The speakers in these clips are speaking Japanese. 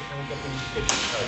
観客につけてください。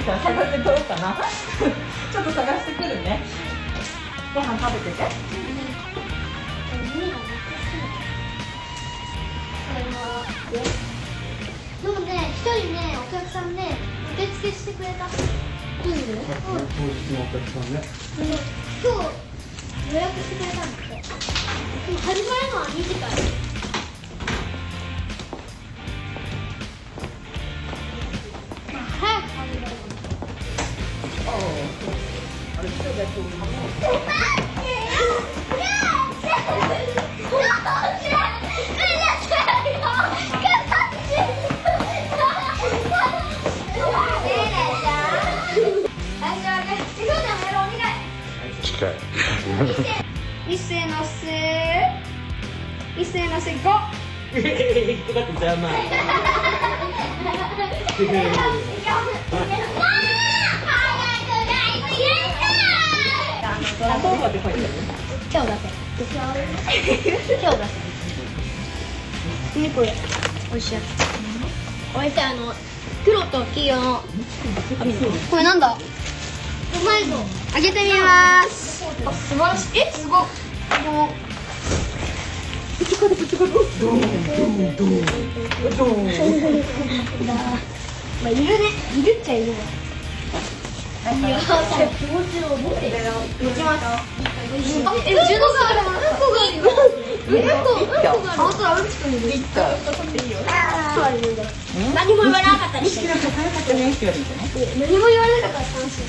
探してこようかなちょっと探してくるね。ご飯食べてて、でもね、一人ね、お客さんね、受付してくれた。当日のお客さんね、今日予約してくれたんだって。でも始まるのは2時から。一斉のせー、一斉のせー、5。引っかかって邪魔。ね、これおいしいやつ。おいしい、黒と黄色の。これなんだ。うまいぞ。開けてみます。あ、素晴らしい。え、すごい。もう。ぶつかるぶつかる。ドンドンドン。まあいるね。いるっちゃいるわ。気持ちを持って。持ちます。あ、え、十五歳。うんこがいる。うんこ、うんこがいる。あ、そうだ、うんちくんいる。いった。そういうの。何も言わなかった。何も言わなかった。楽しい。